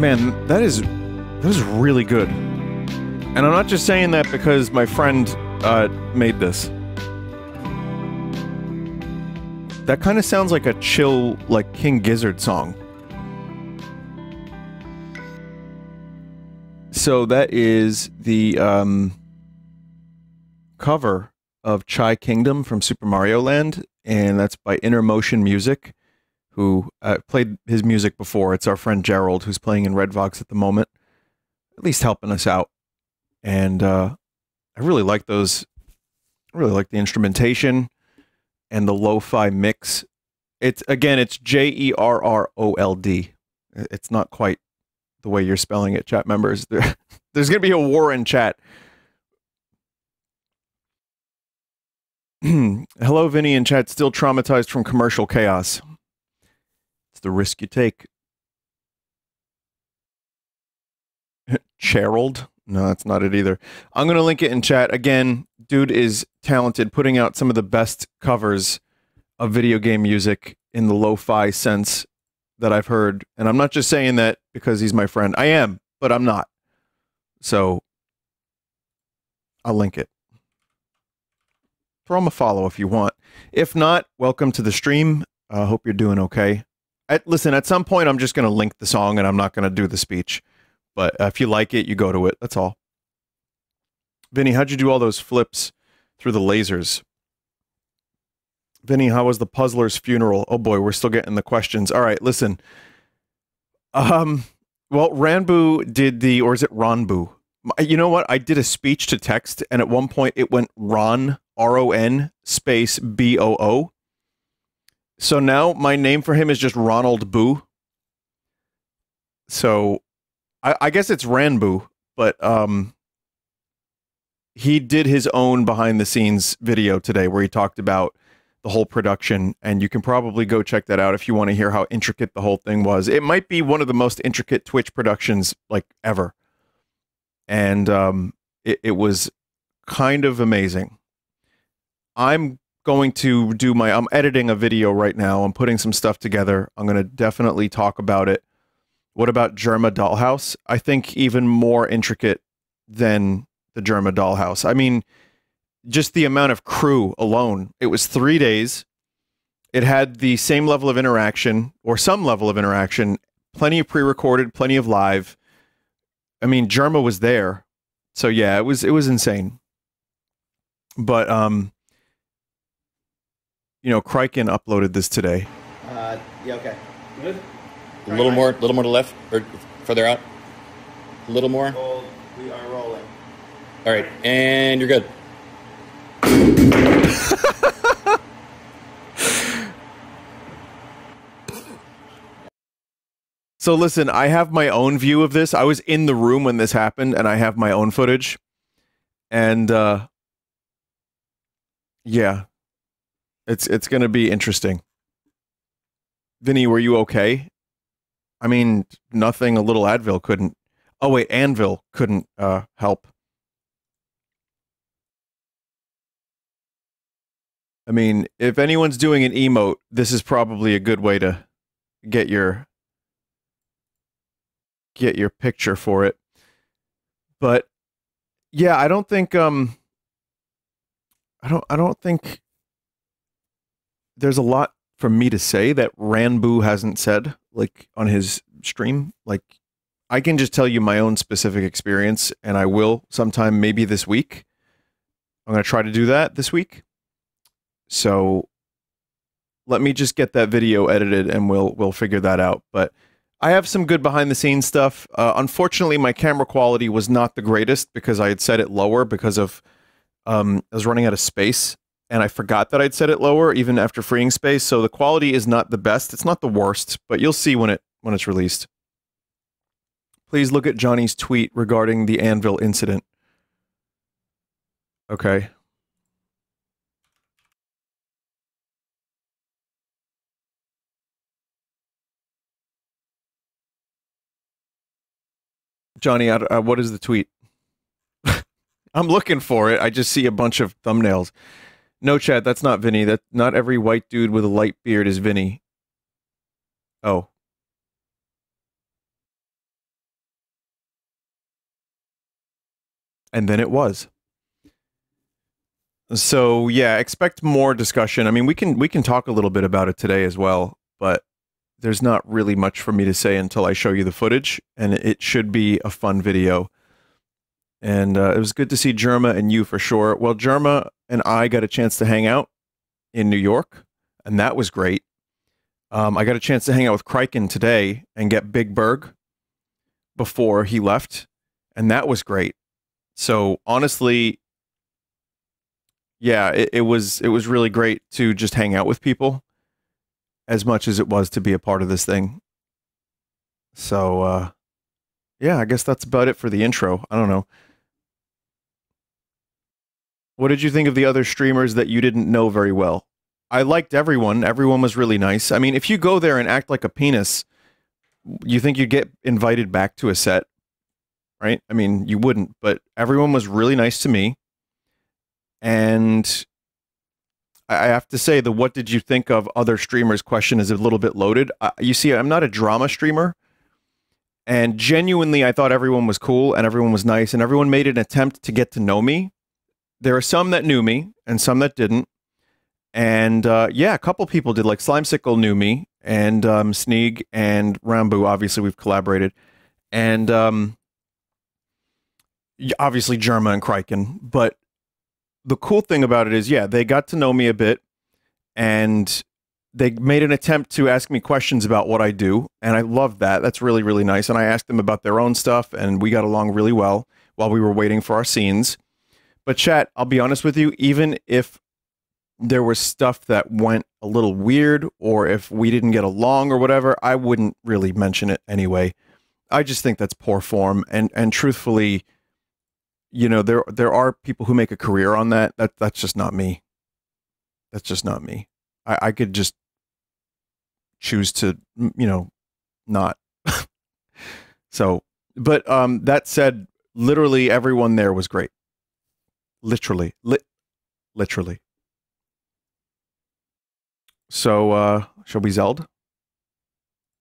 Man, that is really good. And I'm not just saying that because my friend made this. That kind of sounds like a chill, like King Gizzard song. So that is the cover of Chai Kingdom from Super Mario Land, and that's by Inner Motion Music, who played his music before. It's our friend Gerald, who's playing in Red Vox at the moment, at least helping us out. And I really like those. I really like the instrumentation and the lo-fi mix. It's, again, it's J-E-R-R-O-L-D. It's not quite the way you're spelling it, chat members. There's going to be a war in chat. Hello, Vinny in chat. Still traumatized from commercial chaos. It's the risk you take. Gerald? No, that's not it either. I'm going to link it in chat. Again, dude is talented, putting out some of the best covers of video game music in the lo-fi sense that I've heard. And I'm not just saying that because he's my friend. I am, but I'm not. So, I'll link it. Throw him a follow if you want. If not, welcome to the stream. I hope you're doing okay. Listen, at some point I'm just going to link the song and I'm not going to do the speech. But if you like it, you go to it. That's all. Vinny, how'd you do all those flips through the lasers? Vinny, how was the Puzzler's funeral? Oh boy, we're still getting the questions. All right, listen. Well, Ranboo did the, or is it Ranboo? You know what? I did a speech to text, and at one point it went Ron, R-O-N, space B-O-O. So now my name for him is just Ronald Boo. So I guess it's Ranboo, but he did his own behind the scenes video today where he talked about the whole production, and you can probably go check that out if you want to hear how intricate the whole thing was. It might be one of the most intricate Twitch productions like ever. And it was kind of amazing. I'm going to do my, I'm editing a video right now. I'm putting some stuff together. I'm going to definitely talk about it. What about Jerma Dollhouse? I think even more intricate than the Jerma Dollhouse. I mean, just the amount of crew alone. It was 3 days. It had the same level of interaction, or some level of interaction, plenty of pre-recorded, plenty of live. I mean, Jerma was there. So yeah, it was insane. But, you know, Criken uploaded this today. Yeah, okay. Good? A little more, to left, or further out. A little more. We are rolling. All right, and you're good. So listen, I have my own view of this. I was in the room when this happened, and I have my own footage. And yeah, it's going to be interesting. Vinny, were you okay? I mean, nothing a little Advil couldn't... Oh, wait, Anvil couldn't help. I mean, if anyone's doing an emote, this is probably a good way to get your... picture for it. But, yeah, I don't think... I don't think... There's a lot for me to say that Ranboo hasn't said, like, on his stream. Like, I can just tell you my own specific experience, and I will sometime, maybe this week. I'm going to try to do that this week. So, let me just get that video edited, and we'll figure that out. But I have some good behind-the-scenes stuff. Unfortunately, my camera quality was not the greatest, because I had set it lower, because of, I was running out of space, and I forgot that I'd set it lower, even after freeing space, so the quality is not the best. It's not the worst, but you'll see when it's released. Please look at Johnny's tweet regarding the Anvil incident. Okay. Johnny, what is the tweet? I'm looking for it. I just see a bunch of thumbnails. No, chat, that's not Vinny. That not every white dude with a light beard is Vinny. Oh. And then it was. So yeah, expect more discussion. I mean, we can talk a little bit about it today as well, but there's not really much for me to say until I show you the footage, and it should be a fun video. And it was good to see Jerma and you for sure. Well, Jerma and I got a chance to hang out in New York, and that was great. I got a chance to hang out with Criken today and get Big Berg before he left, and that was great. So honestly, yeah, it was really great to just hang out with people as much as it was to be a part of this thing. So, yeah, I guess that's about it for the intro. I don't know. What did you think of the other streamers that you didn't know very well? I liked everyone. Everyone was really nice. I mean, if you go there and act like a penis, you think you'd get invited back to a set, right? I mean, you wouldn't, but everyone was really nice to me. And I have to say, the what did you think of other streamers question is a little bit loaded. You see, I'm not a drama streamer. And genuinely, I thought everyone was cool and everyone was nice and everyone made an attempt to get to know me. There are some that knew me and some that didn't. And yeah, a couple people did, like Slime Sickle knew me, and Sneag and Ranboo. Obviously, we've collaborated. And obviously, Jerma and Criken. But the cool thing about it is, yeah, they got to know me a bit, and they made an attempt to ask me questions about what I do, and I love that. That's really, really nice. And I asked them about their own stuff, and we got along really well while we were waiting for our scenes. But chat, I'll be honest with you, even if there was stuff that went a little weird, or if we didn't get along or whatever, I wouldn't really mention it anyway. I just think that's poor form, and truthfully, you know, there are people who make a career on that. That's just not me. That's just not me. I could just choose to, you know, not. So, but that said, literally everyone there was great. Literally, literally. So, shall we Zeld?